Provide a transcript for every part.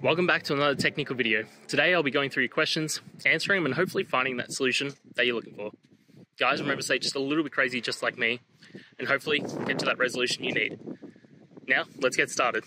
Welcome back to another technical video. Today I'll be going through your questions, answering them and hopefully finding that solution that you're looking for. Guys, remember to stay just a little bit crazy just like me and hopefully get to that resolution you need. Now, let's get started.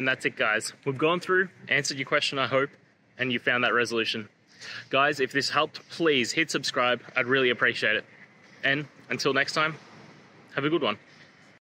And that's it, guys. We've gone through, answered your question, I hope, and you found that resolution. Guys, if this helped, please hit subscribe. I'd really appreciate it. And until next time, have a good one.